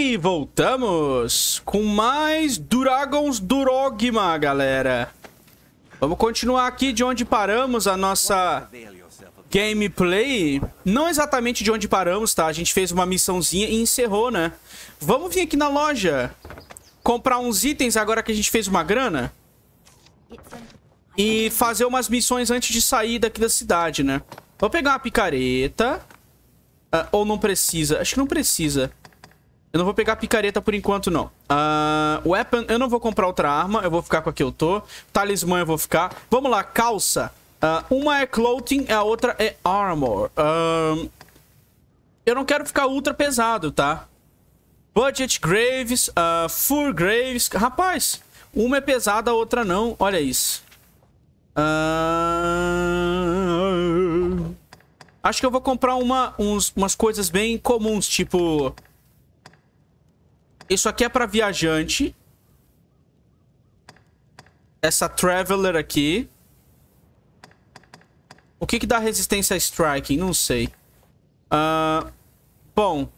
E voltamos com mais Dragon's Dogma, galera. Vamos continuar aqui de onde paramos a nossa gameplay. Não exatamente de onde paramos, tá? A gente fez uma missãozinha e encerrou, né? Vamos vir aqui na loja comprar uns itens agora que a gente fez uma grana e fazer umas missões antes de sair daqui da cidade, né? Vou pegar uma picareta. Ou não precisa? Acho que não precisa. Eu não vou pegar picareta por enquanto, não. Weapon, eu não vou comprar outra arma. Eu vou ficar com a que eu tô. Talismã eu vou ficar. Vamos lá, calça. Uma é clothing, a outra é armor. Eu não quero ficar ultra pesado, tá? Budget graves, fur graves. Rapaz, uma é pesada, a outra não. Olha isso. Acho que eu vou comprar umas coisas bem comuns, tipo... Isso aqui é pra viajante. Essa Traveler aqui. O que que dá resistência a Striking? Não sei. Bom.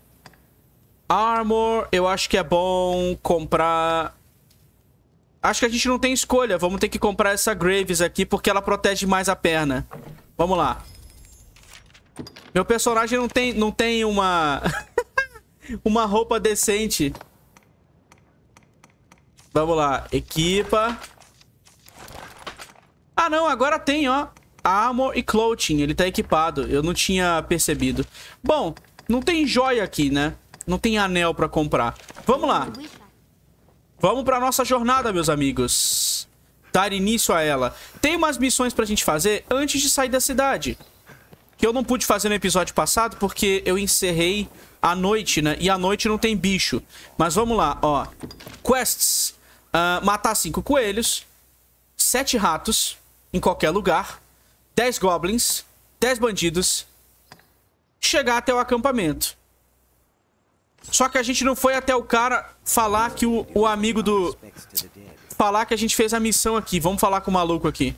Armor, eu acho que é bom comprar... Acho que a gente não tem escolha. Vamos ter que comprar essa Graves aqui, porque ela protege mais a perna. Vamos lá. Meu personagem não tem uma... uma roupa decente. Vamos lá, equipa. Ah, não, agora tem, ó, armor e clothing. Ele tá equipado, eu não tinha percebido. Bom, não tem joia aqui, né? Não tem anel pra comprar. Vamos lá. Vamos pra nossa jornada, meus amigos. Dar início a ela. Tem umas missões pra gente fazer antes de sair da cidade, que eu não pude fazer no episódio passado porque eu encerrei à noite, né? E à noite não tem bicho. Mas vamos lá, ó. Quests. Matar 5 coelhos, 7 ratos em qualquer lugar, 10 goblins, 10 bandidos. Chegar até o acampamento. Só que a gente não foi até o cara falar que o amigo do... Falar que a gente fez a missão aqui. Vamos falar com o maluco aqui.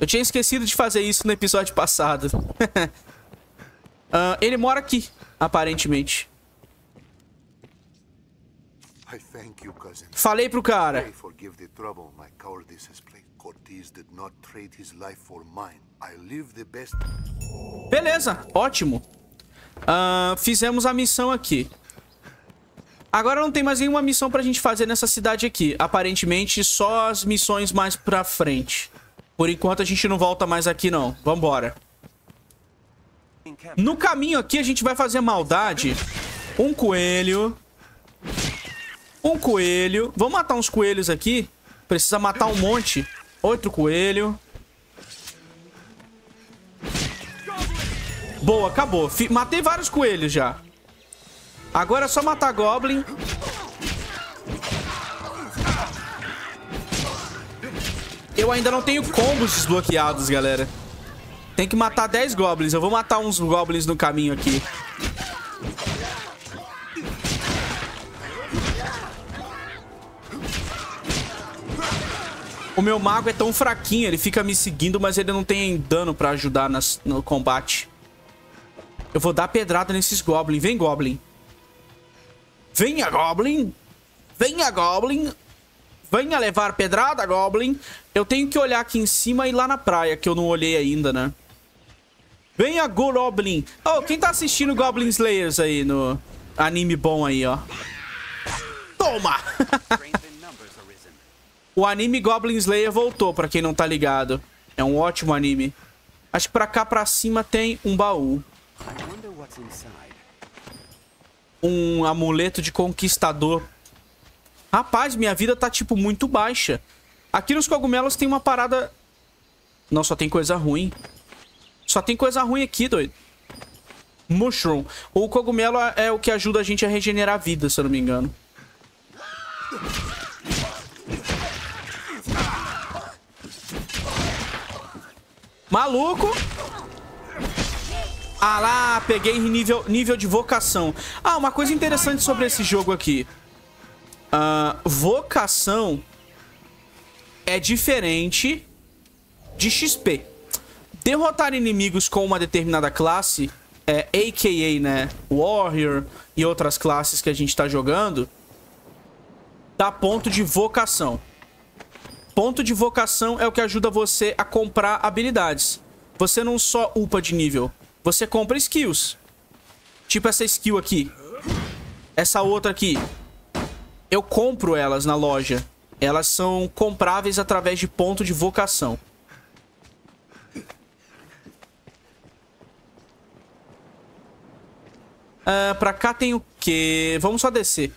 Eu tinha esquecido de fazer isso no episódio passado. Ele mora aqui, aparentemente. Falei pro cara. Beleza, ótimo. Fizemos a missão aqui. Agora não tem mais nenhuma missão pra gente fazer nessa cidade aqui. Aparentemente só as missões mais pra frente. Por enquanto a gente não volta mais aqui, não. Vambora. No caminho aqui a gente vai fazer maldade. Um coelho. Um coelho. Vamos matar uns coelhos aqui. Precisa matar um monte. Outro coelho. Boa, acabou. Matei vários coelhos já. Agora é só matar goblin. Eu ainda não tenho combos desbloqueados, galera. Tem que matar 10 goblins. Eu vou matar uns goblins no caminho aqui. O meu mago é tão fraquinho. Ele fica me seguindo, mas ele não tem dano pra ajudar no combate. Eu vou dar pedrada nesses goblins. Vem, goblin. Venha, goblin. Venha, goblin. Venha levar pedrada, goblin. Eu tenho que olhar aqui em cima e lá na praia, que eu não olhei ainda, né? Venha, goblin. Oh, quem tá assistindo Goblin Slayers aí no anime bom aí, ó? Toma! O anime Goblin Slayer voltou, pra quem não tá ligado. É um ótimo anime. Acho que pra cá, pra cima, tem um baú. Um amuleto de conquistador. Rapaz, minha vida tá, tipo, muito baixa. Aqui nos cogumelos tem uma parada... Não, só tem coisa ruim. Só tem coisa ruim aqui, doido. Mushroom. O cogumelo é o que ajuda a gente a regenerar a vida, se eu não me engano. Maluco! Ah lá, peguei nível de vocação. Ah, uma coisa interessante sobre esse jogo aqui. Vocação é diferente de XP. Derrotar inimigos com uma determinada classe a.k.a. né, Warrior e outras classes que a gente tá jogando, dá ponto de vocação. Ponto de vocação é o que ajuda você a comprar habilidades. Você não só upa de nível, você compra skills. Tipo essa skill aqui, essa outra aqui. Eu compro elas na loja. Elas são compráveis através de ponto de vocação. Pra cá tem o quê? Vamos só descer.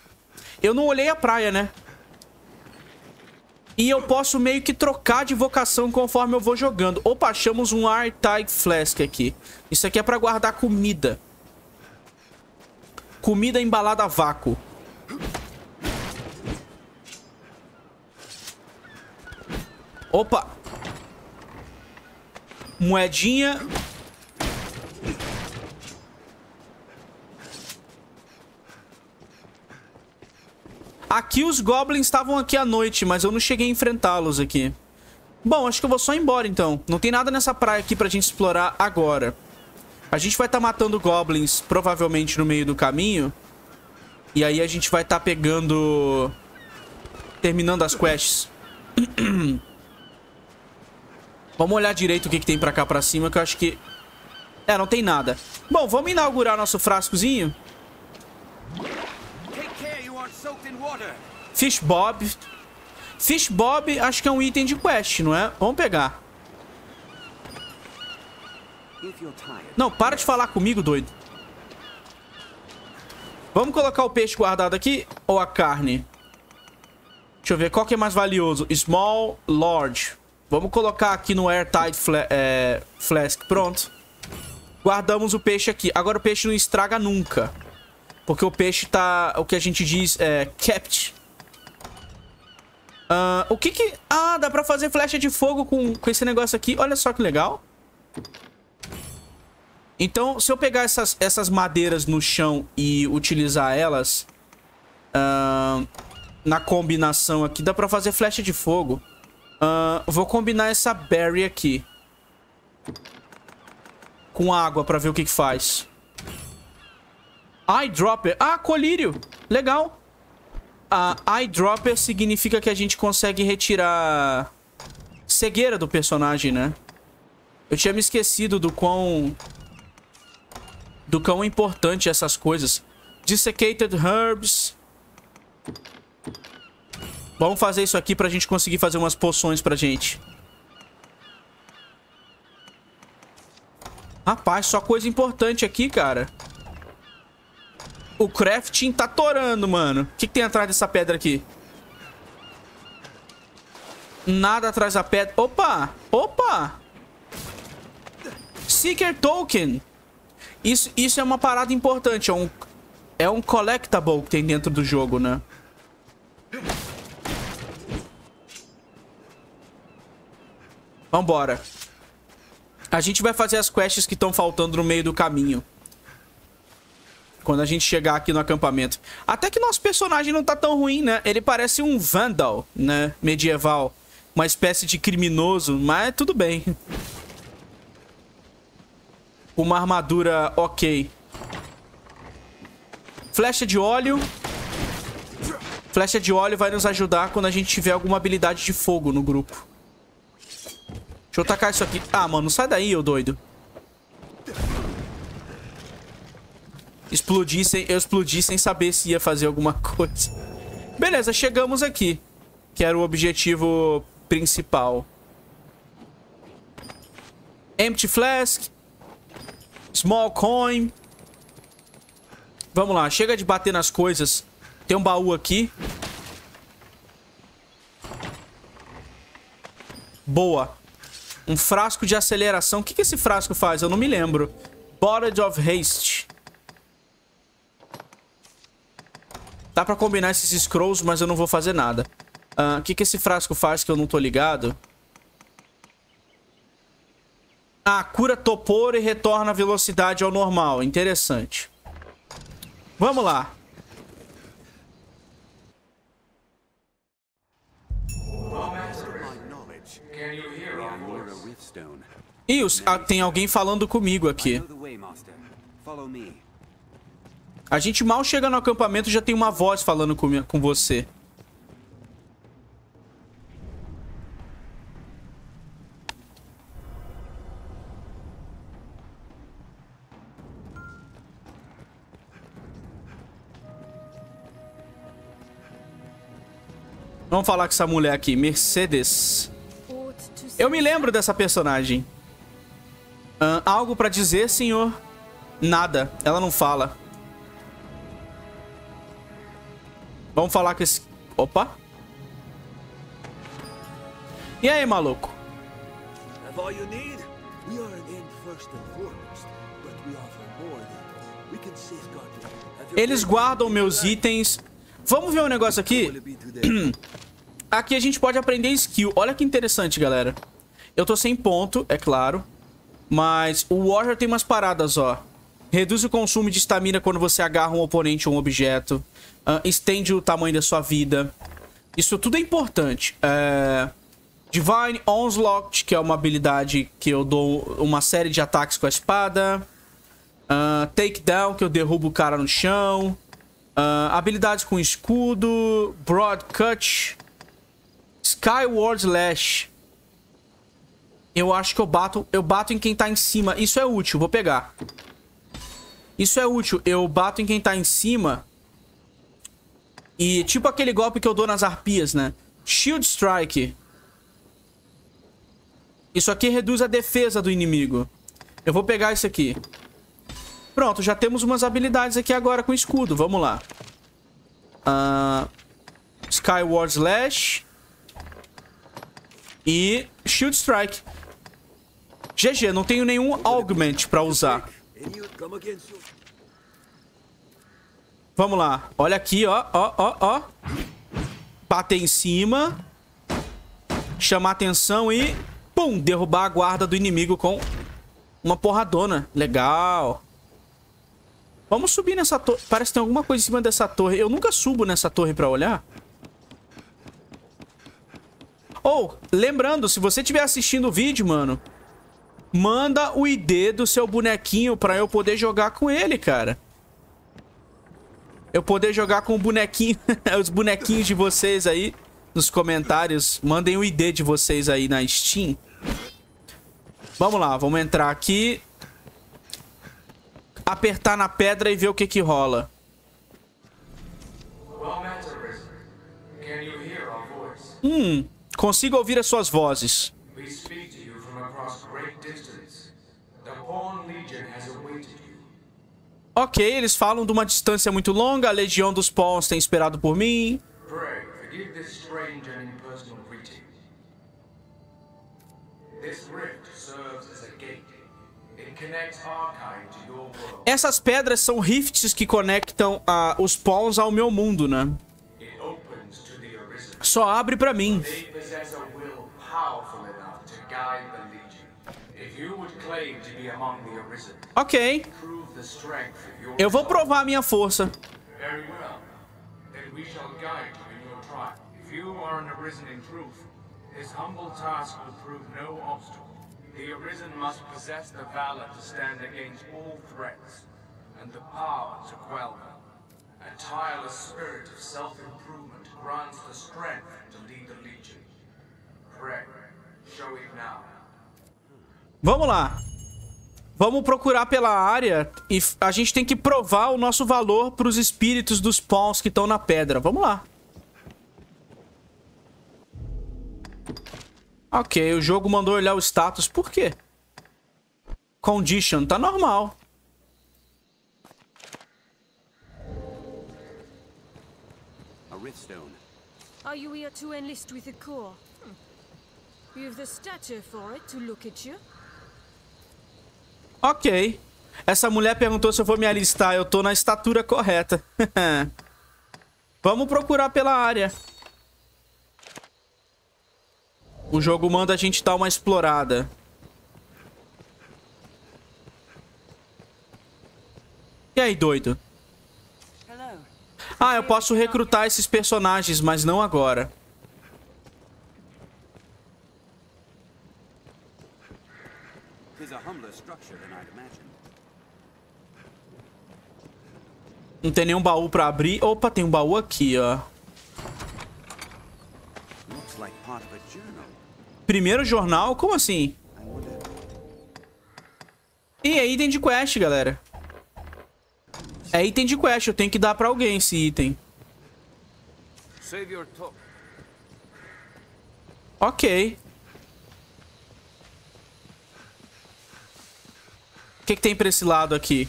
Eu não olhei a praia, né? E eu posso meio que trocar de vocação conforme eu vou jogando. Opa, achamos um Artag Flask aqui. Isso aqui é pra guardar comida. Comida embalada a vácuo. Opa. Moedinha. Aqui os goblins estavam aqui à noite, mas eu não cheguei a enfrentá-los aqui. Bom, acho que eu vou só embora então. Não tem nada nessa praia aqui pra gente explorar agora. A gente vai estar matando goblins provavelmente no meio do caminho. E aí a gente vai estar pegando... terminando as quests. Vamos olhar direito o que tem pra cá pra cima, que eu acho que... é, não tem nada. Bom, vamos inaugurar nosso frascozinho. Fish Bob. Fish Bob acho que é um item de quest, não é? Vamos pegar. Não, para de falar comigo, doido. Vamos colocar o peixe guardado aqui ou a carne? Deixa eu ver, qual que é mais valioso? Small, large. Vamos colocar aqui no Airtight Flask. Pronto. Guardamos o peixe aqui. Agora o peixe não estraga nunca, porque o peixe tá... o que a gente diz é... kept. O que que... ah, dá pra fazer flecha de fogo com esse negócio aqui. Olha só que legal. Então, se eu pegar essas madeiras no chão e utilizar elas... na combinação aqui, dá pra fazer flecha de fogo. Vou combinar essa berry aqui com água pra ver o que faz. Eyedropper. Ah, colírio. Legal. Eyedropper significa que a gente consegue retirar cegueira do personagem, né? Eu tinha me esquecido do quão importante essas coisas. Desiccated herbs. Vamos fazer isso aqui pra gente conseguir fazer umas poções pra gente. Rapaz, só coisa importante aqui, cara. O crafting tá torando, mano. O que tem atrás dessa pedra aqui? Nada atrás da pedra. Opa! Opa! Seeker token. Isso é uma parada importante. É um collectible que tem dentro do jogo, né? Vambora. A gente vai fazer as quests que estão faltando no meio do caminho, quando a gente chegar aqui no acampamento. Até que nosso personagem não tá tão ruim, né? Ele parece um vandal, né? Medieval. Uma espécie de criminoso, mas tudo bem. Uma armadura ok. Flecha de óleo. Flecha de óleo vai nos ajudar quando a gente tiver alguma habilidade de fogo no grupo. Deixa eu tacar isso aqui. Ah, mano, sai daí, ô doido. Eu explodi sem saber se ia fazer alguma coisa. Beleza, chegamos aqui, que era o objetivo principal. Empty Flask. Small Coin. Vamos lá, chega de bater nas coisas. Tem um baú aqui. Boa. Um frasco de aceleração. O que esse frasco faz? Eu não me lembro. Bottle of Haste. Dá pra combinar esses scrolls, mas eu não vou fazer nada. O que esse frasco faz que eu não tô ligado? Ah, cura topor e retorna a velocidade ao normal. Interessante. Vamos lá. Ih, tem alguém falando comigo aqui. A gente mal chega no acampamento e já tem uma voz falando com você. Vamos falar com essa mulher aqui, Mercedes. Eu me lembro dessa personagem. Algo pra dizer, senhor? Nada, ela não fala. Vamos falar com esse... Opa! E aí, maluco? Eles guardam meus itens. Vamos ver um negócio aqui. Aqui a gente pode aprender skill. Olha que interessante, galera. Eu tô sem ponto, é claro. Mas o Warrior tem umas paradas, ó. Reduz o consumo de estamina quando você agarra um oponente ou um objeto. Estende o tamanho da sua vida. Isso tudo é importante. Divine Onslaught, que é uma habilidade que eu dou uma série de ataques com a espada. Takedown, que eu derrubo o cara no chão. Habilidades com escudo. Broad Cut. Skyward Slash. Eu acho que eu bato em quem tá em cima. Isso é útil, vou pegar. Isso é útil, eu bato em quem tá em cima. E tipo aquele golpe que eu dou nas arpias, né? Shield Strike. Isso aqui reduz a defesa do inimigo. Eu vou pegar isso aqui. Pronto, já temos umas habilidades aqui agora com escudo. Vamos lá. Skyward Slash. E Shield Strike. GG, não tenho nenhum augment pra usar. Vamos lá. Olha aqui, ó, ó, ó, ó. Bater em cima. Chamar atenção e... Pum! Derrubar a guarda do inimigo com uma porradona. Legal. Vamos subir nessa torre. Parece que tem alguma coisa em cima dessa torre. Eu nunca subo nessa torre pra olhar. Ou, lembrando, se você estiver assistindo o vídeo, mano, manda o ID do seu bonequinho pra eu poder jogar com ele, cara. Eu poder jogar com o bonequinho, os bonequinhos de vocês aí nos comentários. Mandem o ID de vocês aí na Steam. Vamos lá, vamos entrar aqui. Apertar na pedra e ver o que que rola. Consigo ouvir as suas vozes. Ok, eles falam de uma distância muito longa. A legião dos Pawns tem esperado por mim. Essas pedras são rifts que conectam os Pawns ao meu mundo, né? Só abre pra mim. Ok. Eu vou provar a minha força. Vamos lá. Vamos procurar pela área e a gente tem que provar o nosso valor para os espíritos dos Pawns que estão na pedra. Vamos lá. Ok, o jogo mandou olhar o status. Por quê? Condition, tá normal. A Riftstone. Are you here to enlist with the Corps? You've the stature for it to look at you. Ok. Essa mulher perguntou se eu vou me alistar. Eu tô na estatura correta. Vamos procurar pela área. O jogo manda a gente dar uma explorada. E aí, doido? Ah, eu posso recrutar esses personagens, mas não agora. Não tem nenhum baú pra abrir. Opa, tem um baú aqui, ó. Primeiro jornal? Como assim? E é item de quest, galera. É item de quest. Eu tenho que dar pra alguém esse item. Ok. O que que tem pra esse lado aqui?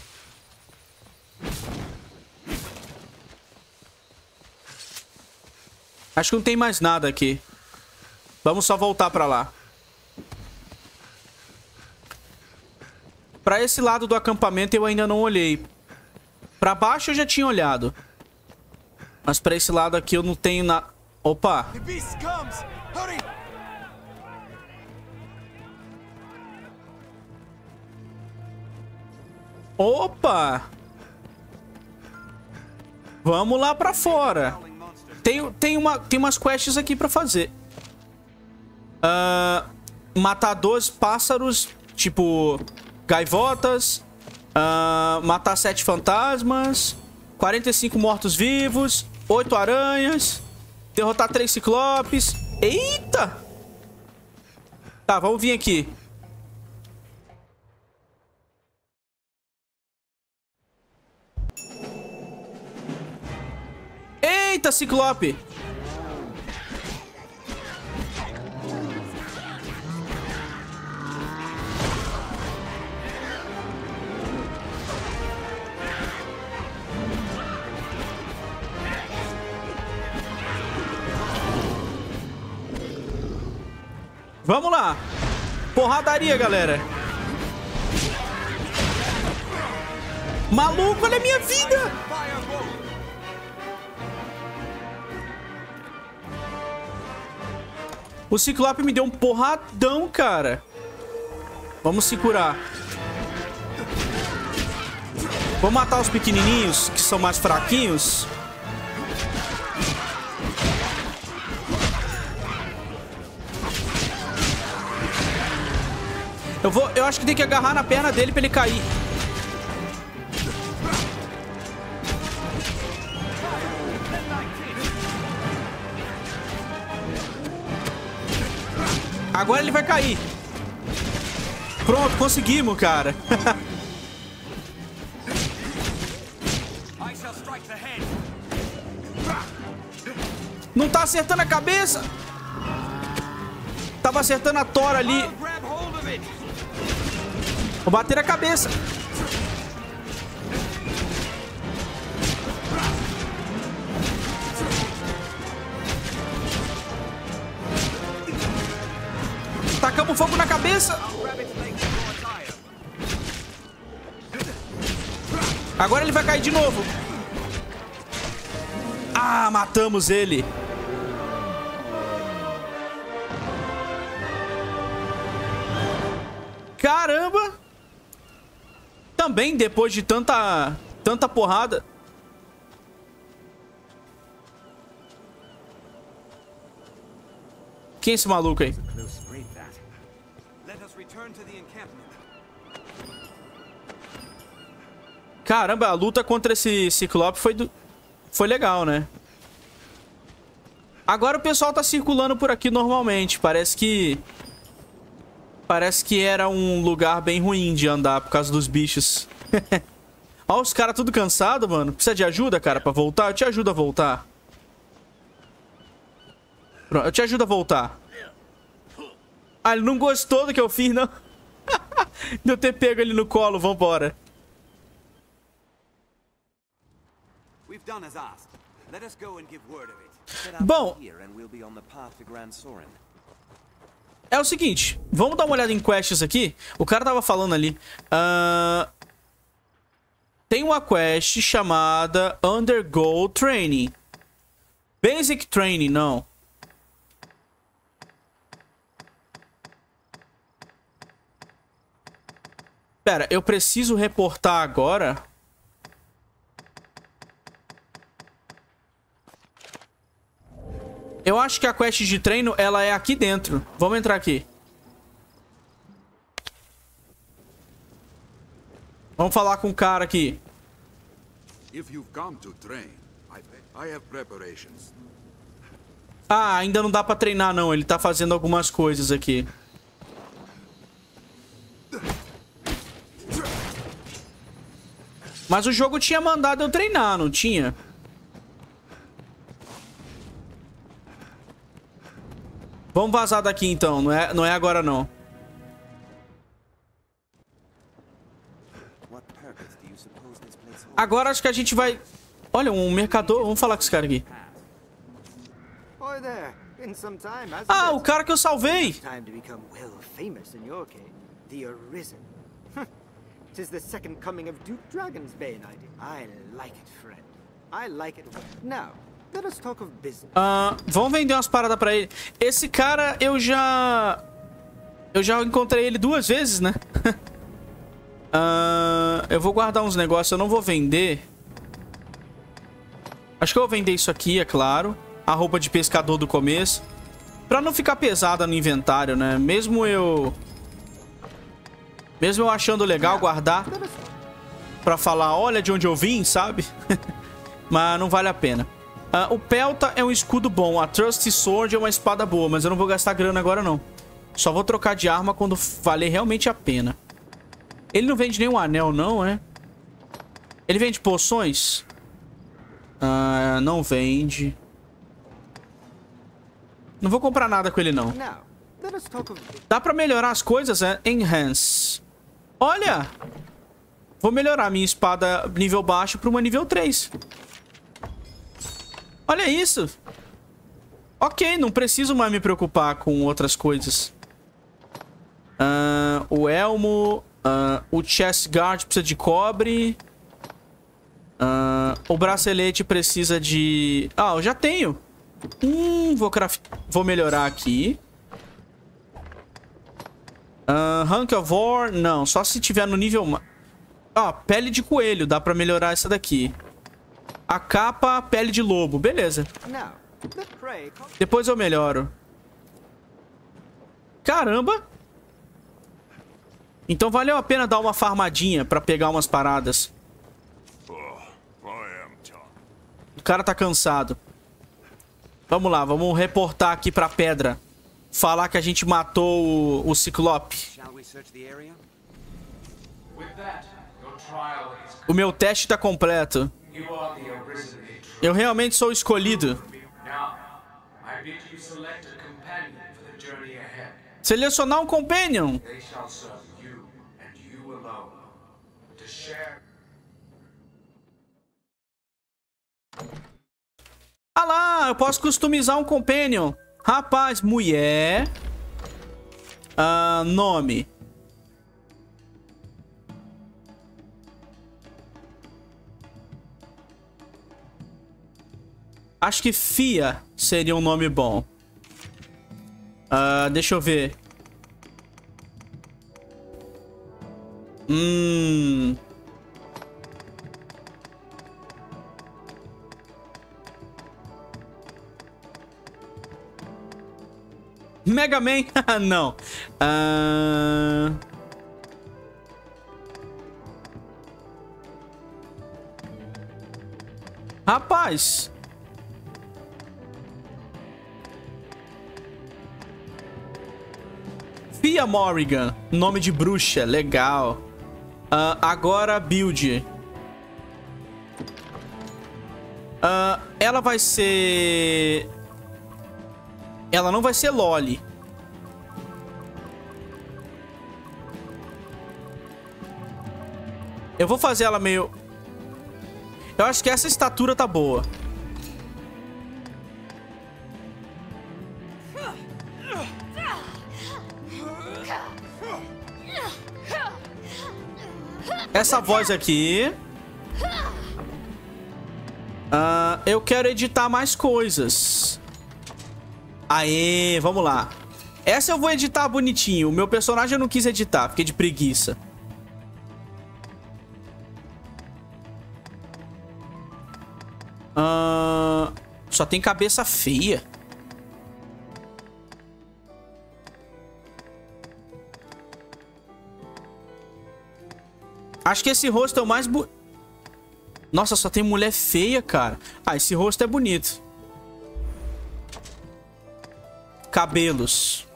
Acho que não tem mais nada aqui. Vamos só voltar pra lá. Pra esse lado do acampamento eu ainda não olhei. Pra baixo eu já tinha olhado. Mas pra esse lado aqui eu não tenho nada. Opa! Opa! Vamos lá pra fora. Tem umas quests aqui pra fazer. Matar 12 pássaros, tipo gaivotas. Matar 7 fantasmas. 45 mortos-vivos. 8 aranhas. Derrotar 3 ciclopes. Eita! Tá, vamos vir aqui. Eita, ciclope! Vamos lá! Porradaria, galera! Maluco, olha a minha vida! O Ciclope me deu um porradão, cara! Vamos se curar. Vou matar os pequenininhos, que são mais fraquinhos. Eu acho que tem que agarrar na perna dele pra ele cair. Agora ele vai cair. Pronto, conseguimos, cara. Não tá acertando a cabeça. Tava acertando a tora ali. Vou bater a cabeça. Tacamos fogo na cabeça. Agora ele vai cair de novo. Ah, matamos ele. Caramba. Também, depois de tanta porrada. Quem é esse maluco aí? Caramba, a luta contra esse ciclope foi legal, né? Agora o pessoal tá circulando por aqui normalmente. Parece que era um lugar bem ruim de andar por causa dos bichos. Olha os caras tudo cansado, mano. Precisa de ajuda, cara, pra voltar? Eu te ajudo a voltar. Pronto, eu te ajudo a voltar. Ah, ele não gostou do que eu fiz, não. De eu ter pego ele no colo, vambora. Bom... É o seguinte, vamos dar uma olhada em quests aqui. O cara tava falando ali. Tem uma quest chamada Undergo Training. Basic Training, não. Pera, eu preciso reportar agora? Eu acho que a quest de treino, ela é aqui dentro. Vamos entrar aqui. Vamos falar com o cara aqui. If you've come to train, I have preparations. Ah, ainda não dá pra treinar não, ele tá fazendo algumas coisas aqui. Mas o jogo tinha mandado eu treinar, não tinha? Vamos vazar daqui então, não é agora não. Agora acho que a gente vai... Olha, um mercador... Vamos falar com esse cara aqui. Ah, o cara que eu salvei! Vamos vender umas paradas pra ele. Esse cara, eu já encontrei ele duas vezes, né? Eu vou guardar uns negócios, eu não vou vender. Acho que eu vou vender isso aqui, é claro. A roupa de pescador do começo, pra não ficar pesada no inventário, né? Mesmo eu achando legal guardar pra falar, olha de onde eu vim, sabe? Mas não vale a pena. O Pelta é um escudo bom. A Trusty Sword é uma espada boa. Mas eu não vou gastar grana agora não. Só vou trocar de arma quando valer realmente a pena. Ele não vende nenhum anel não, é? Ele vende poções? Não vende. Não vou comprar nada com ele não. Dá pra melhorar as coisas, é? Enhance. Olha! Vou melhorar minha espada nível baixo pra uma nível 3. Olha isso! Ok, não preciso mais me preocupar com outras coisas. O elmo... o chest guard precisa de cobre. O bracelete precisa de... Ah, eu já tenho. Vou melhorar aqui. Rank of War, não, só se tiver no nível... Ah, pele de coelho, dá pra melhorar essa daqui. A capa, pele de lobo, beleza. Depois eu melhoro. Caramba! Então valeu a pena dar uma farmadinha pra pegar umas paradas. O cara tá cansado. Vamos lá, vamos reportar aqui pra pedra. Falar que a gente matou o Ciclope. O meu teste tá completo. Eu realmente sou escolhido. Selecionar um companion. Ah lá, eu posso customizar um companion. Rapaz, mulher. Nome. Acho que Fia seria um nome bom. Deixa eu ver. Mega Man? Não. Rapaz. Fia Morrigan. Nome de bruxa. Legal. Agora build. Ela vai ser... Ela não vai ser Loli. Eu vou fazer ela meio... Eu acho que essa estatura tá boa. Essa voz aqui... eu quero editar mais coisas. Aê, vamos lá. Essa eu vou editar bonitinho. O meu personagem eu não quis editar, fiquei de preguiça. Só tem cabeça feia. Acho que esse rosto é o mais... Nossa, só tem mulher feia, cara. Ah, esse rosto é bonito. Cabelos.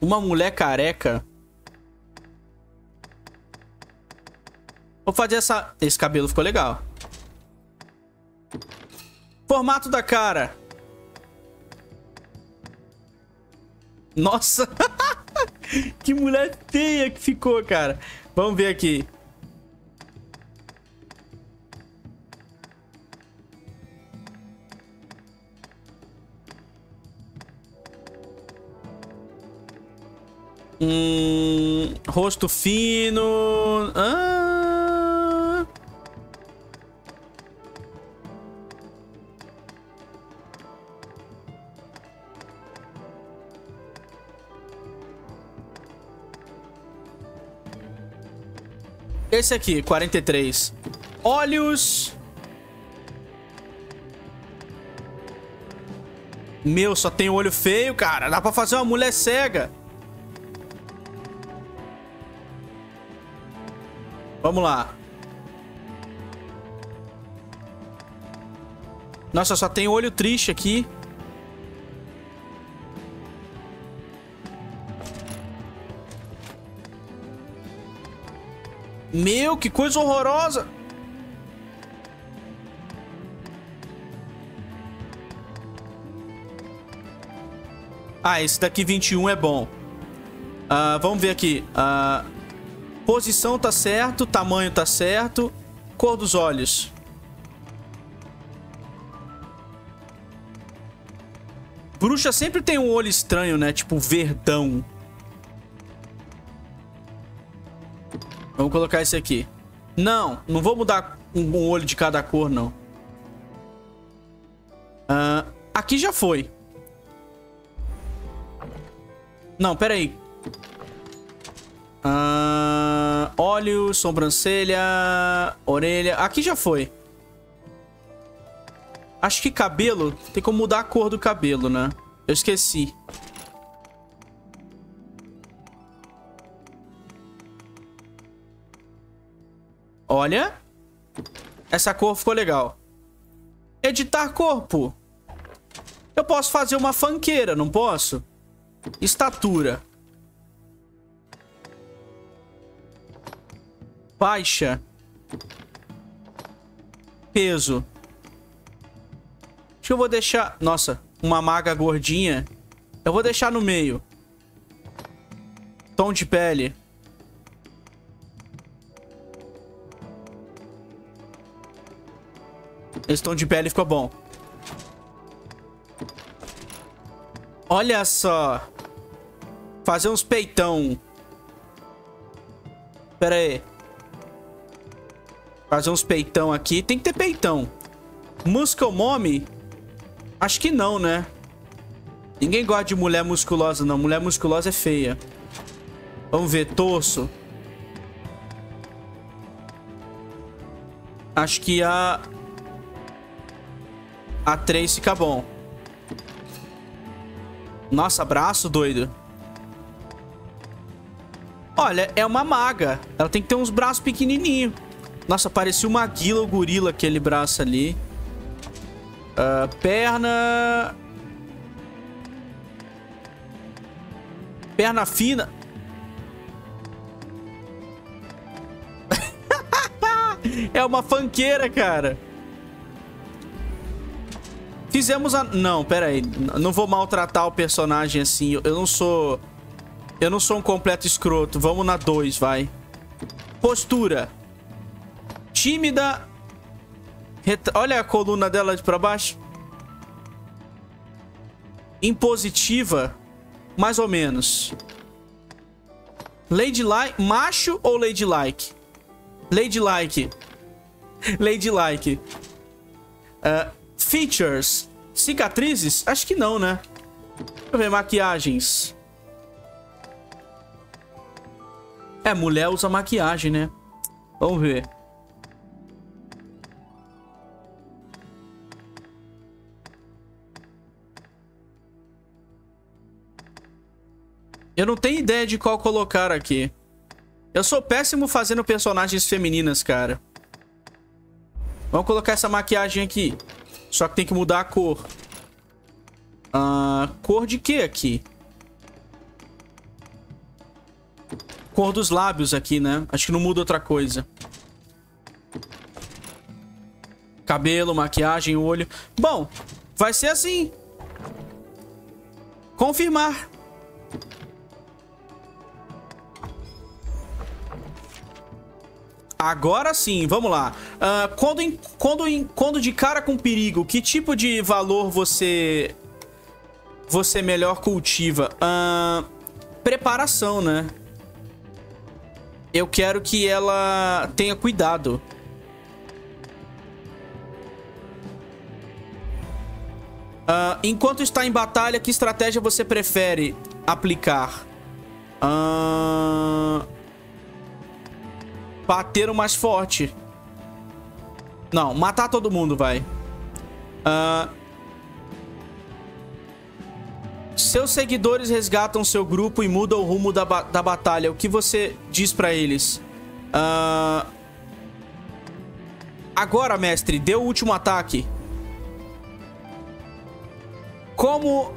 Uma mulher careca. Vou fazer essa... Esse cabelo ficou legal. Formato da cara. Nossa. Que mulher feia que ficou, cara. Vamos ver aqui. Rosto fino. Esse aqui, 43. Olhos. Meu, só tem olho feio, cara. Dá pra fazer uma mulher cega. Vamos lá. Nossa, só tem olho triste aqui. Meu, que coisa horrorosa! Ah, esse daqui 21 é bom. Vamos ver aqui. Posição tá certo, tamanho tá certo, cor dos olhos. Bruxa sempre tem um olho estranho, né? Tipo verdão. Vamos colocar esse aqui. Não, não vou mudar um olho de cada cor, não. Aqui já foi. Não, peraí. Olho, sobrancelha, orelha. Aqui já foi. Acho que cabelo. Tem como mudar a cor do cabelo, né? Eu esqueci. Olha, essa cor ficou legal. Editar corpo. Eu posso fazer uma fanqueira, não posso? Estatura. Baixa. Peso. Acho que eu vou deixar... Nossa, uma maga gordinha. Eu vou deixar no meio. Tom de pele. Esse tom de pele ficou bom. Olha só. Fazer uns peitão. Pera aí. Fazer uns peitão aqui. Tem que ter peitão. Muscle mommy? Acho que não, né? Ninguém gosta de mulher musculosa, não. Mulher musculosa é feia. Vamos ver. Torso. Acho que a... A3 fica bom. Nossa, braço doido. Olha, é uma maga. Ela tem que ter uns braços pequenininhos. Nossa, parecia uma guila ou gorila aquele braço ali. Perna... Perna fina. É uma fanqueira, cara. Fizemos a... Não, pera aí. Não vou maltratar o personagem assim. Eu não sou um completo escroto. Vamos na 2, vai. Postura. Tímida. Olha a coluna dela de pra baixo. Impositiva. Mais ou menos. Ladylike. Macho ou ladylike? Ladylike. Ladylike. Features. Cicatrizes? Acho que não, né? Deixa eu ver, maquiagens. É, mulher usa maquiagem, né? Vamos ver. Eu não tenho ideia de qual colocar aqui. Eu sou péssimo fazendo personagens femininas, cara. Vamos colocar essa maquiagem aqui. Só que tem que mudar a cor. Cor de quê aqui? Cor dos lábios aqui, né? Acho que não muda outra coisa. Cabelo, maquiagem, olho. Bom, vai ser assim. Confirmar. Agora sim, vamos lá. Quando de cara com perigo, que tipo de valor você melhor cultiva? Preparação, né? Eu quero que ela tenha cuidado. Enquanto está em batalha, que estratégia você prefere aplicar? Bater o mais forte. Não, matar todo mundo, vai. Seus seguidores resgatam seu grupo e mudam o rumo da batalha. O que você diz pra eles? Agora, mestre, dê o último ataque. Como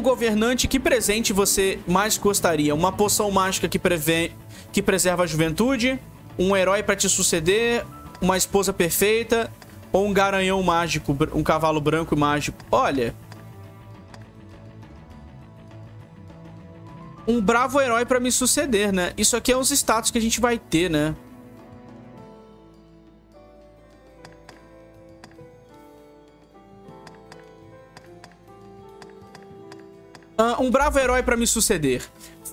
governante, que presente você mais gostaria? Uma poção mágica que preserva a juventude, um herói pra te suceder, uma esposa perfeita ou um garanhão mágico, um cavalo branco e mágico. Olha, um bravo herói pra me suceder, né? Isso aqui é os status que a gente vai ter, né? Um bravo herói pra me suceder.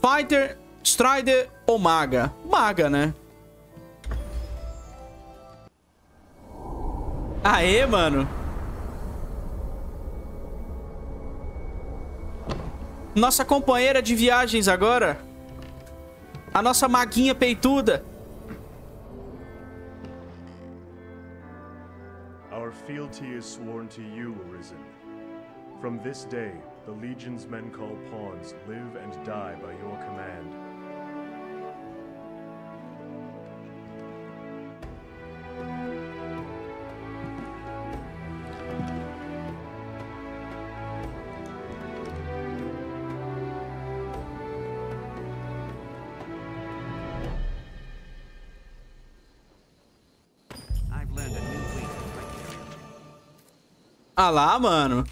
Fighter, Strider ou Maga? Maga, né? Aê, mano. Nossa companheira de viagens agora. A nossa maguinha peituda. Our fealty is sworn to you, Arisen. From this day, the legions men call Pawns live and die by your command. Ah lá, mano.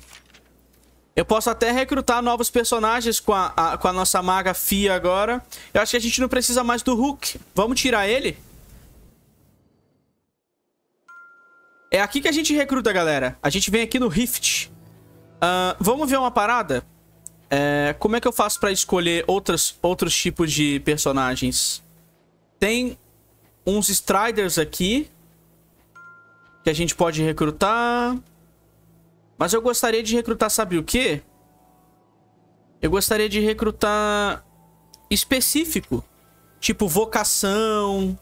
Eu posso até recrutar novos personagens com a nossa maga Fia agora. Eu acho que a gente não precisa mais do Hook. Vamos tirar ele? É aqui que a gente recruta, galera. A gente vem aqui no Rift. Vamos ver uma parada? Como é que eu faço pra escolher outros tipos de personagens? Tem uns Striders aqui que a gente pode recrutar. Mas eu gostaria de recrutar, sabe o quê? Eu gostaria de recrutar específico. Tipo vocação,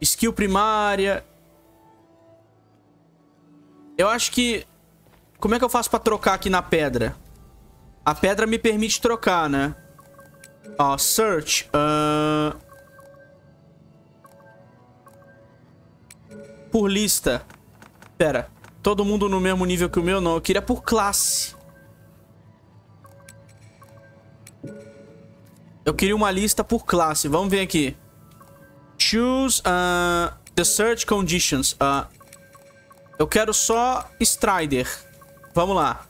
skill primária. Eu acho que... Como é que eu faço pra trocar aqui na pedra? A pedra me permite trocar, né? Ó, search. Por lista. Pera. Todo mundo no mesmo nível que o meu? Não, eu queria por classe. Eu queria uma lista por classe. Vamos ver aqui. Choose the search conditions. Eu quero só Strider. Vamos lá.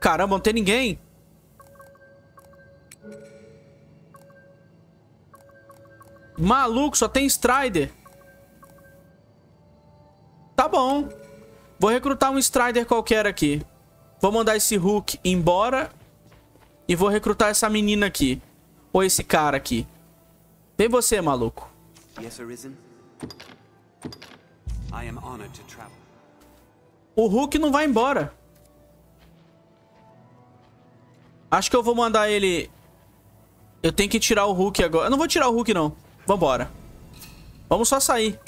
Caramba, não tem ninguém. Maluco, só tem Strider. Tá bom. Vou recrutar um Strider qualquer aqui. Vou mandar esse Hook embora. E vou recrutar essa menina aqui. Ou esse cara aqui. Vem você, maluco. O Hook não vai embora. Acho que eu vou mandar ele... Eu tenho que tirar o Hook agora. Eu não vou tirar o Hook, não. Vambora. Vamos só sair.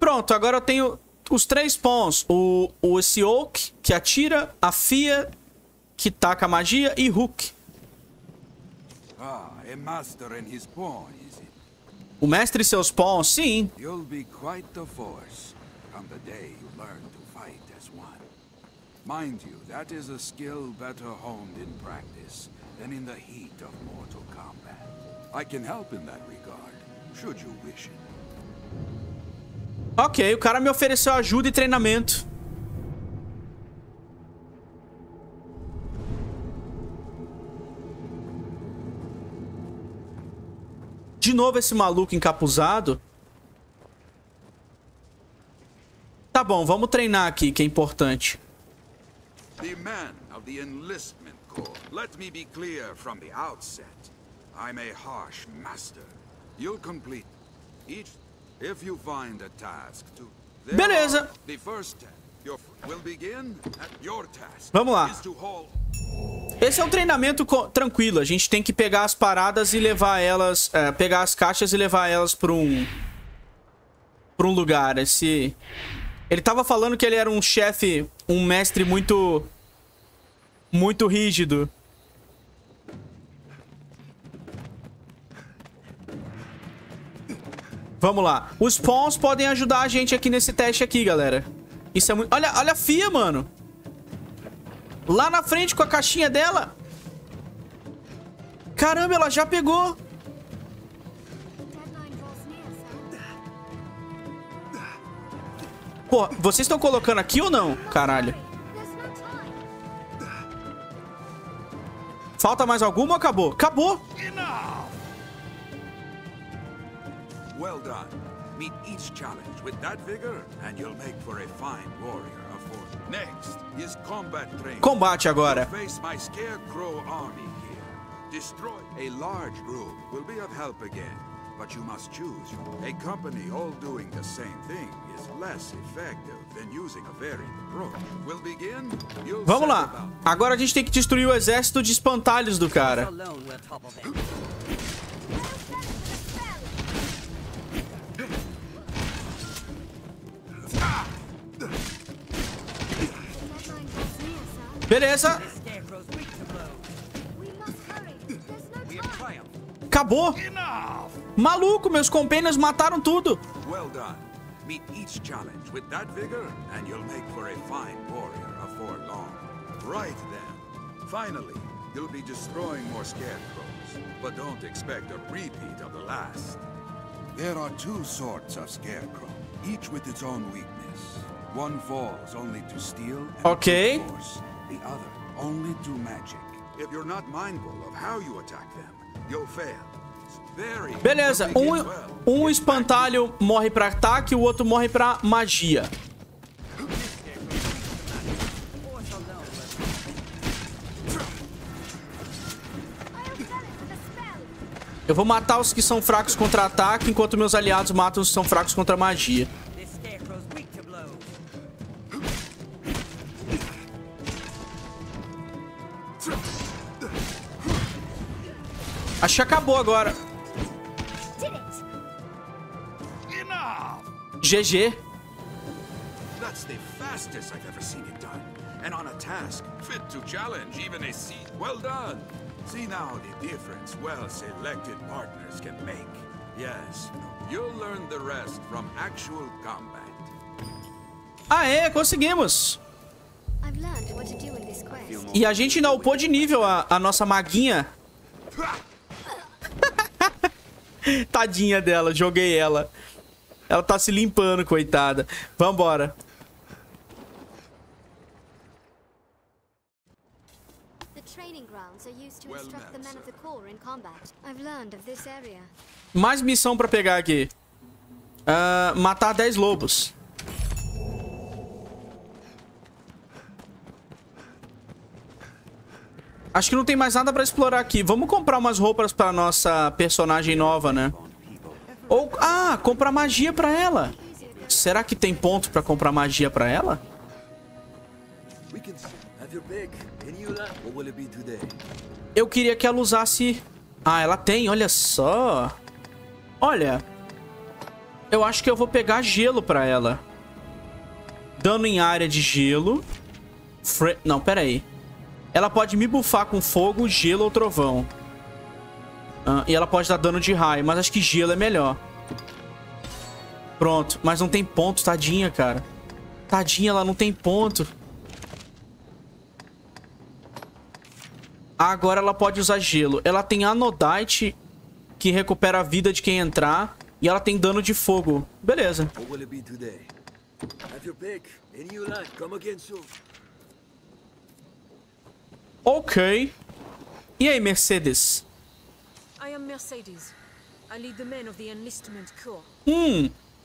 Pronto, agora eu tenho os três Pawns, esse Oak, que atira, a Fia, que taca a magia, e Hook. O mestre e seus Pawns, sim. Mind you, that is a skill better honed in practice than in the heat of mortal combat. I can help in that regard, should you wish it. Ok, o cara me ofereceu ajuda e treinamento. De novo esse maluco encapuzado. Tá bom, vamos treinar aqui, que é importante. The man of the enlistment corps. Let me be clear from the outset. I'm a harsh master. You'll complete each if you find a task to. Beleza. The first task will begin at your task. Vamos lá. Esse é um treinamento tranquilo. A gente tem que pegar as paradas e levar elas, pegar as caixas e levar elas para um lugar. Esse ele tava falando que ele era um chefe, um mestre muito rígido. Vamos lá. Os Pawns podem ajudar a gente aqui nesse teste aqui, galera. Isso é muito... Olha a Fia, mano. Lá na frente com a caixinha dela. Caramba, ela já pegou. Pô, vocês estão colocando aqui ou não? Caralho. Falta mais alguma ou acabou? Acabou! Well done. Meet each challenge with that vigor and you'll make for a fine warrior of force. Next is combat training. Combate agora. Face my scarecrow army here. Destroy a large group will be of help again. But you must choose. A company all doing the same thing is less effective than using a varied approach. We'll begin. Vamos lá. Agora a gente tem que destruir o exército de espantalhos do cara. Beleza. Acabou. Maluco, meus companheiros mataram tudo. Well done. Meet each challenge with that vigor and you'll make for a fine warrior afore long. Right then. Finally, you'll be destroying more scarecrows, but don't expect a repeat of the last. There are two sorts of scarecrow, each with its own weakness. One falls only to steel and okay. The other only to magic. If you're not mindful of how you attack them, you'll fail. Beleza, um espantalho morre pra ataque, o outro morre pra magia. Eu vou matar os que são fracos contra ataque, enquanto meus aliados matam os que são fracos contra magia. Acho que acabou agora. GG. Aê, conseguimos. E a gente ainda upou de nível a nossa maguinha. Tadinha dela, joguei ela. Ela tá se limpando, coitada. Vambora. Mais missão pra pegar aqui. Matar 10 lobos. Acho que não tem mais nada pra explorar aqui. Vamos comprar umas roupas pra nossa personagem nova, né? Ou... Ah, comprar magia pra ela. Será que tem ponto pra comprar magia pra ela? Eu queria que ela usasse... Ah, ela tem, olha só. Olha. Eu acho que eu vou pegar gelo pra ela. Dano em área de gelo. Não, pera aí. Ela pode me buffar com fogo, gelo ou trovão. E ela pode dar dano de raio, mas acho que gelo é melhor. Pronto, mas não tem ponto, tadinha, cara. Tadinha, ela não tem ponto. Agora ela pode usar gelo. Ela tem Anodite, que recupera a vida de quem entrar. E ela tem dano de fogo. Beleza. Ok. E aí, Mercedes? Eu sou Mercedes. Eu lidero os homens do enlistamento corps.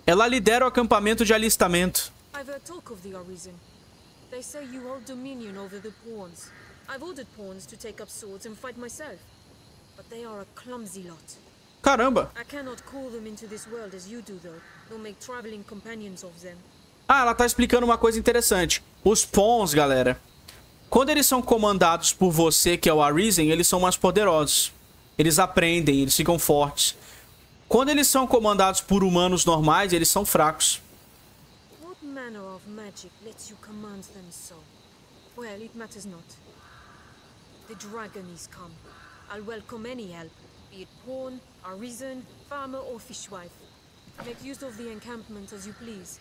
Ela lidera o acampamento de alistamento. Eu ouvi falar sobre a Arisen. Eles dizem que você tem domínio sobre os pawns. Eu ordenei pawns para tomar swords e lutar sozinho. Mas eles são um clumsy lot. Caramba! Eu não posso chamá-los para esse mundo como você faz, ou fazer companheiros de viagem. Ah, ela tá explicando uma coisa interessante. Os pawns, galera, quando eles são comandados por você, que é o Arisen, eles são mais poderosos. Eles aprendem, eles ficam fortes. Quando eles são comandados por humanos normais, eles são fracos. What manner of magic lets you command them so? Well, it matters not. The dragon is come. I'll welcome any help, be it pawn, artisan, farmer or fishwife. Make use of the encampment as you please.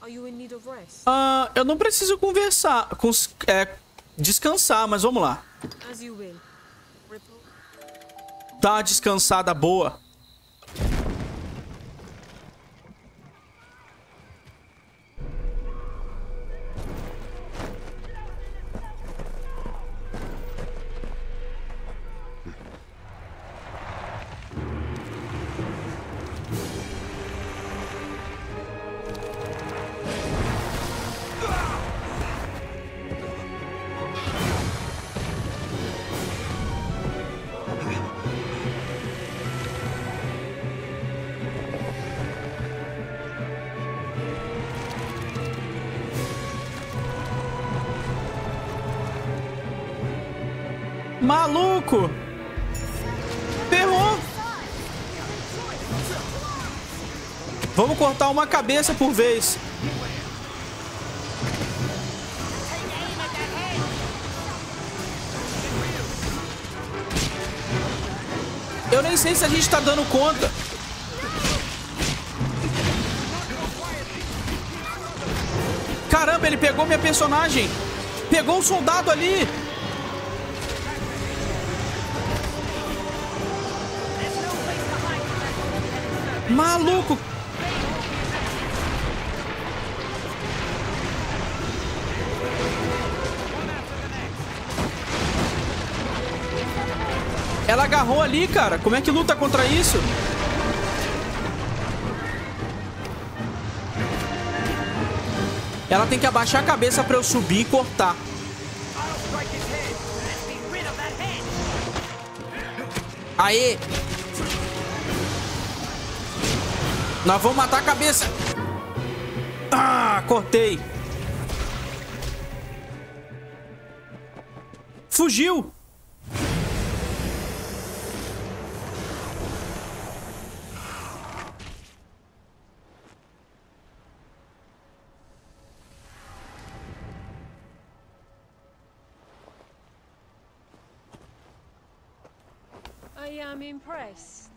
Are you in need of rest? Eu não preciso conversar, descansar, mas vamos lá. As you will. Tá descansada boa. Maluco! Ferrou! Vamos cortar uma cabeça por vez. Eu nem sei se a gente tá dando conta. Caramba, ele pegou minha personagem. Pegou um soldado ali. Maluco! Ela agarrou ali, cara. Como é que luta contra isso? Ela tem que abaixar a cabeça pra eu subir e cortar. Aê! Nós vamos matar a cabeça. Ah, cortei. Fugiu. I am impressed.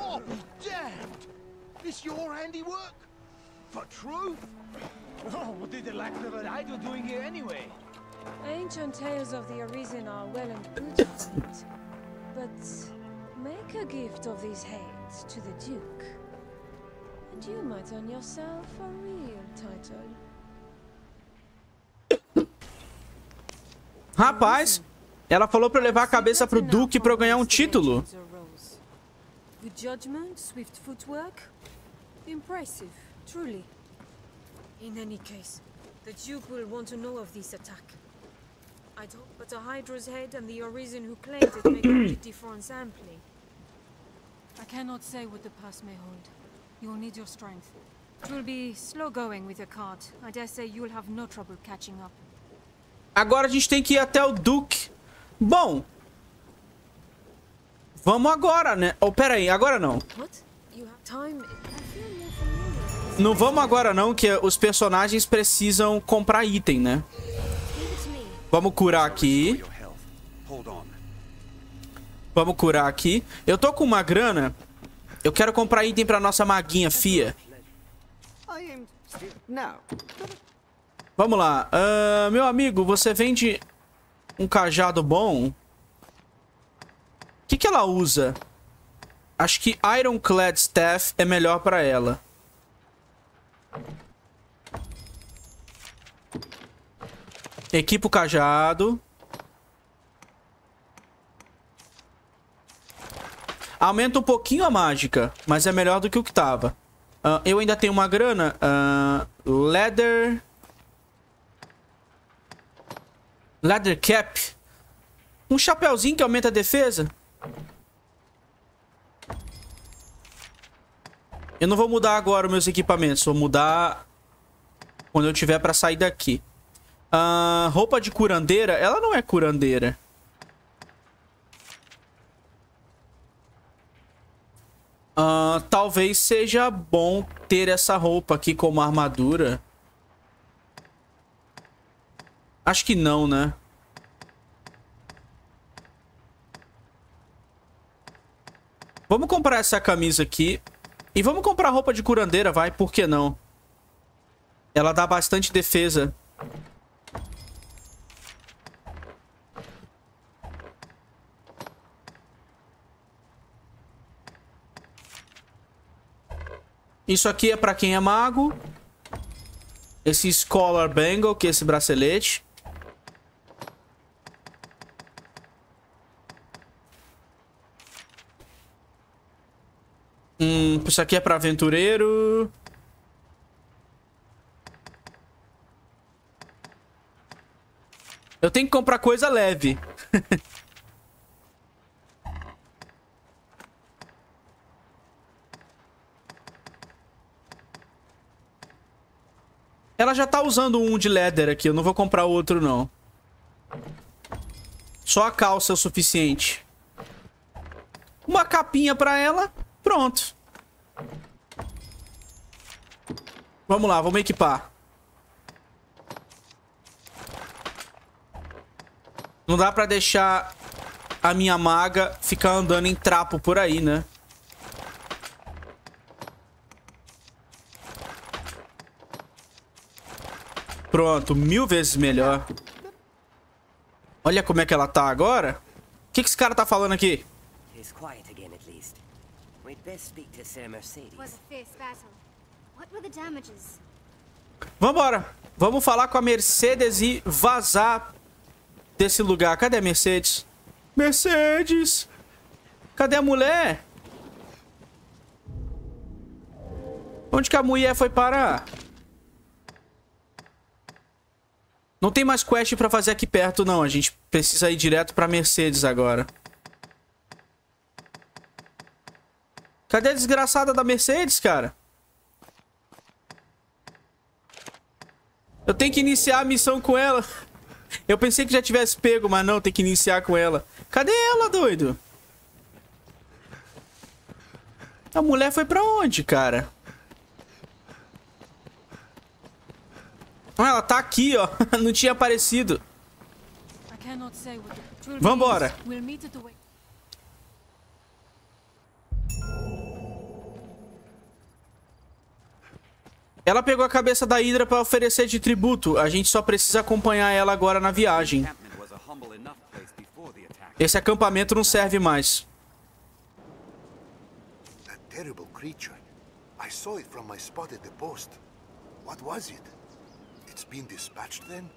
Oh, damned! This your handiwork? For truth? Oh, what did the lack of an idol doing here anyway? Ancient tales of the Arisen are well and good, but make a gift of these heads to the Duke, and you might earn yourself a real title. Rapaz, ela falou para levar a cabeça pro Duque para ganhar um título. Good judgment, swift footwork. Impressive, truly. In any case, the Duke will want to know of this attack. I hope but a Hydra's head and the Arisen who claimed it make a difference amply. I cannot say what the past may hold. You'll need your strength. It will be slow going with your card. I dare say you'll have no trouble catching up. Agora a gente tem que ir até o Duke. Bom. Vamos agora, né? Oh, pera aí, agora não. Não vamos agora não, que os personagens precisam comprar item, né? Vamos curar aqui. Vamos curar aqui. Eu tô com uma grana. Eu quero comprar item pra nossa maguinha, Fia. Vamos lá. Meu amigo, você vende um cajado bom? O que ela usa? Acho que Ironclad Staff é melhor pra ela. Equipa o cajado. Aumenta um pouquinho a mágica, mas é melhor do que o que tava. Eu ainda tenho uma grana. Leather cap. Um chapéuzinho que aumenta a defesa. Eu não vou mudar agora os meus equipamentos. Vou mudar quando eu tiver pra sair daqui. Roupa de curandeira. Ela não é curandeira. Talvez seja bom ter essa roupa aqui como armadura. Acho que não, né? Vamos comprar essa camisa aqui. E vamos comprar roupa de curandeira, vai. Por que não? Ela dá bastante defesa. Isso aqui é pra quem é mago. Esse Scholar Bangle, que é esse bracelete. Isso aqui é pra aventureiro. Eu tenho que comprar coisa leve. Ela já tá usando um de leather aqui. Eu não vou comprar outro, não. Só a calça é o suficiente. Uma capinha pra ela. Pronto. Vamos lá, vamos equipar. Não dá pra deixar a minha maga ficar andando em trapo por aí, né? Pronto, 1000 vezes melhor. Olha como é que ela tá agora. O que esse cara tá falando aqui? Vambora. Vamos falar com a Mercedes e vazar desse lugar. Cadê a Mercedes? Mercedes! Cadê a mulher? Onde que a mulher foi parar? Não tem mais quest pra fazer aqui perto, não. A gente precisa ir direto pra Mercedes agora. Cadê a desgraçada da Mercedes, cara? Eu tenho que iniciar a missão com ela. Eu pensei que já tivesse pego, mas não, tem que iniciar com ela. Cadê ela, doido? A mulher foi pra onde, cara? Ela tá aqui, ó. Não tinha aparecido. Vambora. Ela pegou a cabeça da Hydra pra oferecer de tributo. A gente só precisa acompanhar ela agora na viagem. Esse acampamento não serve mais. That terrible creature. I saw it from my spot at the post. What was it? It's been dispatched then?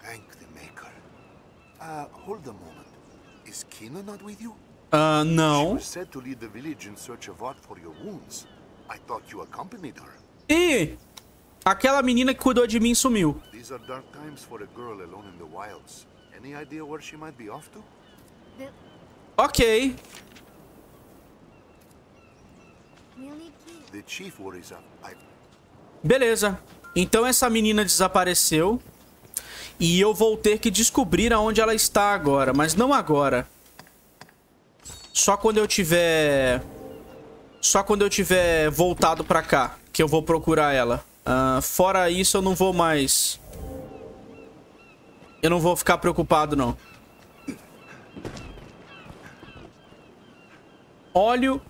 Thank the maker. Hold a moment. Is Kino not with you? Não. She was said to lead the village in search of art for your wounds. I thought you accompanied her. Ih! Aquela menina que cuidou de mim sumiu. These are dark times for a girl alone in the wilds. Any idea where she might be off to? Okay. The chief worries up. Beleza. Então essa menina desapareceu e eu vou ter que descobrir aonde ela está agora, mas não agora. Só quando eu tiver voltado pra cá. que eu vou procurar ela. Fora isso, eu não vou mais... Eu não vou ficar preocupado, não. Óleo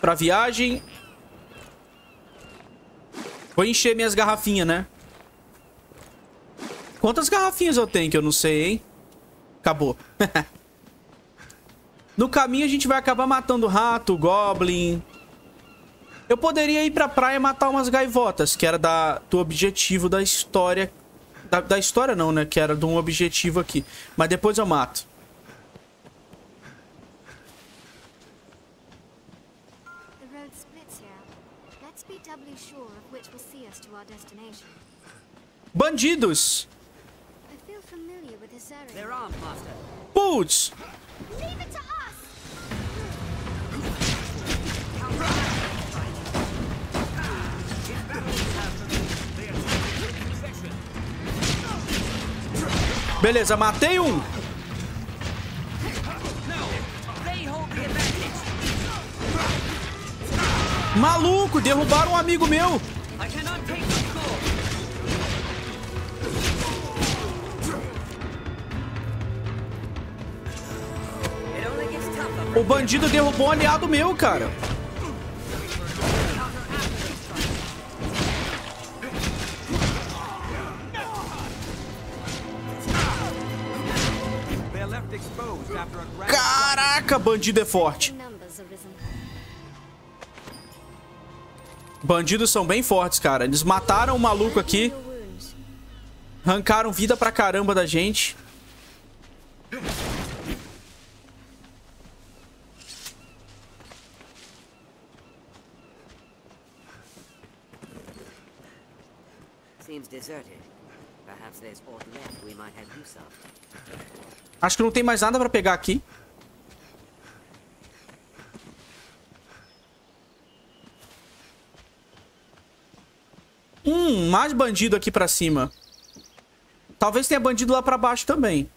pra viagem. Vou encher minhas garrafinhas, né? Quantas garrafinhas eu tenho que eu não sei, hein? Acabou. No caminho a gente vai acabar matando rato, goblin. Eu poderia ir pra praia matar umas gaivotas, que era do objetivo da história. Da história não, né? Que era de um objetivo aqui. Mas depois eu mato. Bandidos! Putz! Beleza, matei um. Maluco, derrubaram um amigo meu. O bandido derrubou um aliado meu, cara. Caraca, bandido é forte. Bandidos são bem fortes, cara. Eles mataram o maluco aqui. Arrancaram vida pra caramba da gente. Acho que não tem mais nada pra pegar aqui. Mais bandido aqui pra cima. Talvez tenha bandido lá pra baixo também.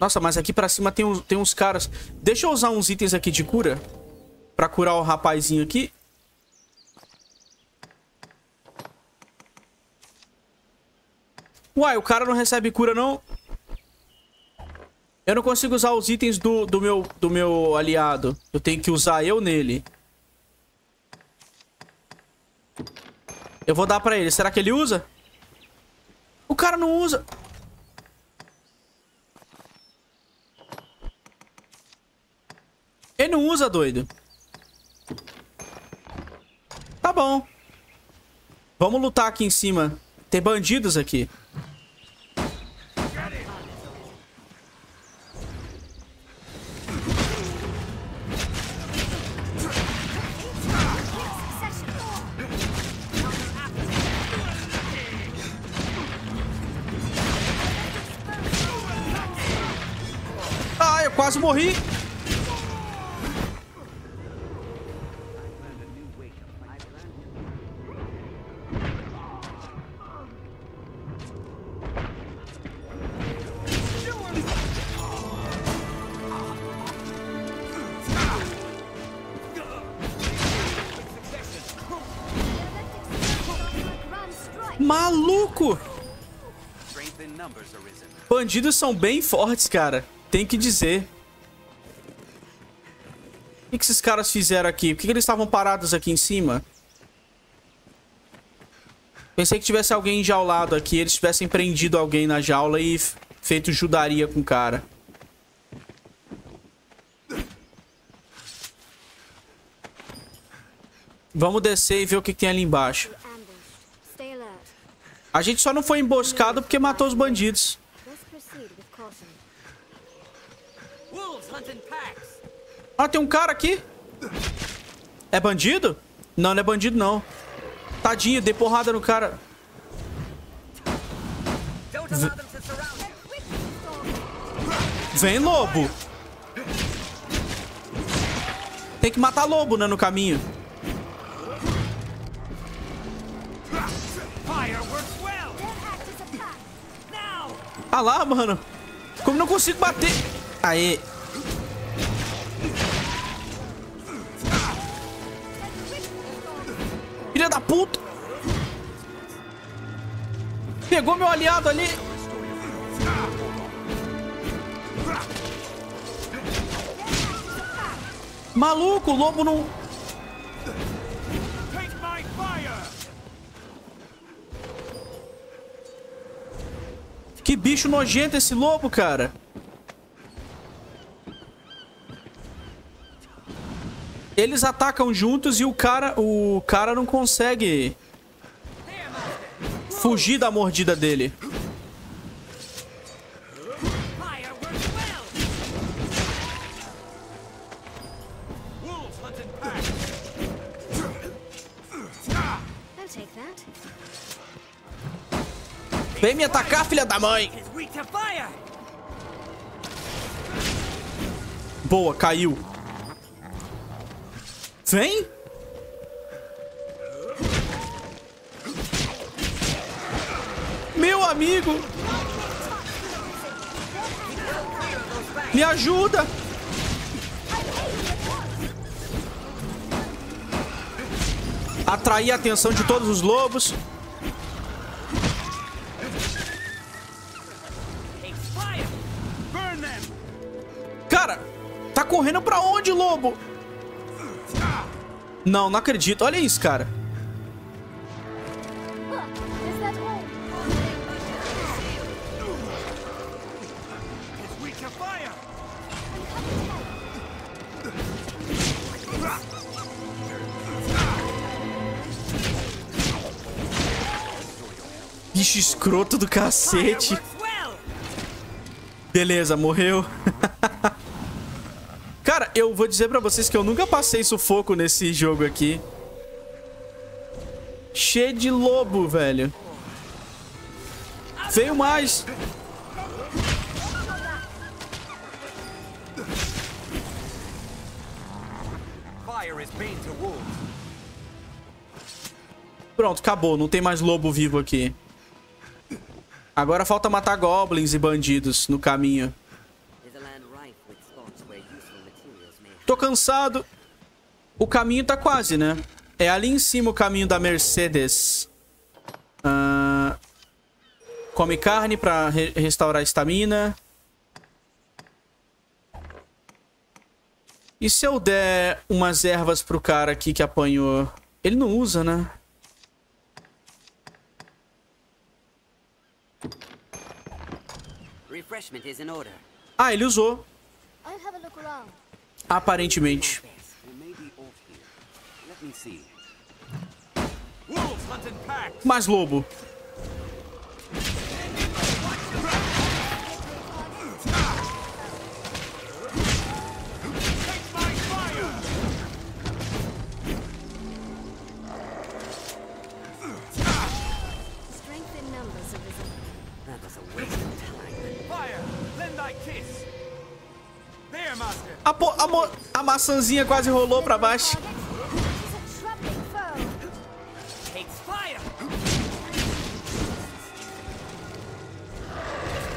Nossa, mas aqui pra cima tem uns caras. Deixa eu usar uns itens aqui de cura pra curar o rapazinho aqui. Uai, o cara não recebe cura, não? Eu não consigo usar os itens do meu aliado. Eu tenho que usar eu nele. Eu vou dar pra ele. Será que ele usa? O cara não usa. Ele não usa, doido. Tá bom. Vamos lutar aqui em cima. Tem bandidos aqui. Ah, eu quase morri. Maluco! Bandidos são bem fortes, cara. Tem que dizer. O que esses caras fizeram aqui? Por que eles estavam parados aqui em cima? Pensei que tivesse alguém enjaulado aqui. Eles tivessem prendido alguém na jaula e feito judaria com o cara. Vamos descer e ver o que tem ali embaixo. A gente só não foi emboscado porque matou os bandidos. Ó, tem um cara aqui. É bandido? Não, não é bandido, não. Tadinho, dei porrada no cara. Vem, lobo. Tem que matar lobo, né, no caminho. Ah lá, mano. Como não consigo bater? Aê. puto. Pegou meu aliado ali. Maluco, o lobo não... Que bicho nojento esse lobo, cara. Eles atacam juntos e o cara não consegue fugir da mordida dele. Vem me atacar, filha da mãe! Boa, caiu. Vem! Meu amigo! Me ajuda! Atrair a atenção de todos os lobos. Cara, tá correndo pra onde, lobo? Não, não acredito. Olha isso, cara. Bicho escroto do cacete. Beleza, morreu. Cara, eu vou dizer pra vocês que eu nunca passei sufoco nesse jogo aqui. Cheio de lobo, velho. Veio mais. Pronto, acabou. Não tem mais lobo vivo aqui. Agora falta matar goblins e bandidos no caminho. Tô cansado. O caminho tá quase, né? É ali em cima o caminho da Mercedes. Come carne pra restaurar a estamina. E se eu der umas ervas pro cara aqui que apanhou? Ele não usa, né? Ah, ele usou. Aparentemente. Mais lobo. A maçãzinha quase rolou pra baixo.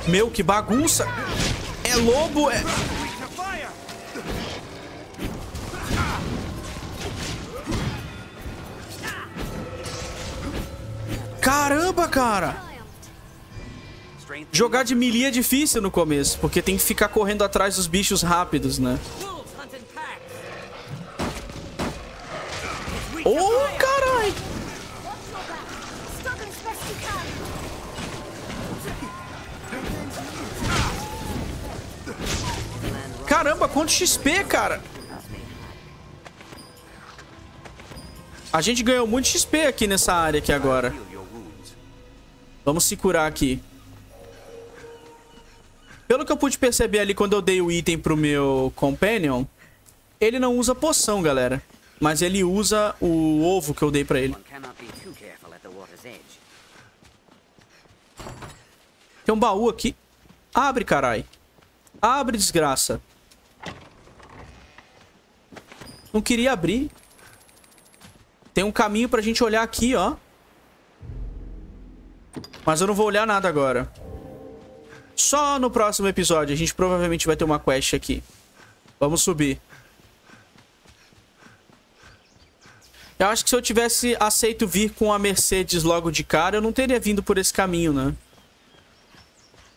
Meu, que bagunça. É lobo, é... Caramba, cara. Jogar de melee é difícil no começo, porque tem que ficar correndo atrás dos bichos rápidos, né? Oh, caralho! Caramba, quanto XP, cara! A gente ganhou muito XP aqui nessa área aqui agora. Vamos se curar aqui. Pelo que eu pude perceber ali quando eu dei o item pro meu companion, ele não usa poção, galera. Mas ele usa o ovo que eu dei pra ele. Tem um baú aqui. Abre, carai. Abre, desgraça. Não queria abrir. Tem um caminho pra gente olhar aqui, ó. Mas eu não vou olhar nada agora. Só no próximo episódio. A gente provavelmente vai ter uma quest aqui. Vamos subir. Eu acho que se eu tivesse aceito vir com a Mercedes logo de cara, eu não teria vindo por esse caminho, né?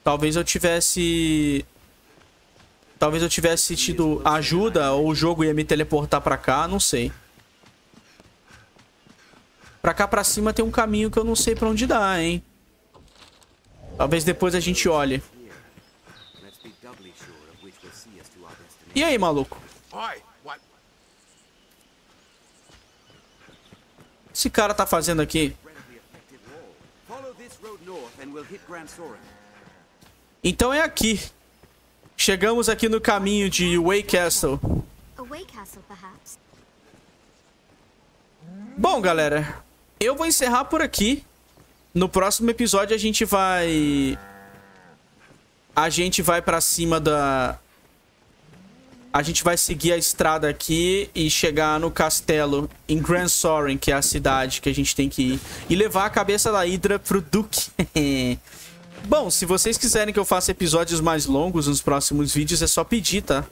Talvez eu tivesse... tido ajuda, ou o jogo ia me teleportar pra cá, não sei. Pra cá pra cima tem um caminho que eu não sei pra onde dá, hein? Talvez depois a gente olhe. E aí, maluco? O que esse cara tá fazendo aqui? Então é aqui. Chegamos aqui no caminho de Waycastle. Bom, galera, eu vou encerrar por aqui. No próximo episódio a gente vai... pra cima da... A gente vai seguir a estrada aqui e chegar no castelo em Grand Soren, que é a cidade que a gente tem que ir. E levar a cabeça da Hydra pro Duke. Bom, se vocês quiserem que eu faça episódios mais longos nos próximos vídeos, é só pedir, tá?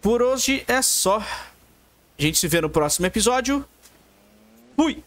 Por hoje é só. A gente se vê no próximo episódio. Fui!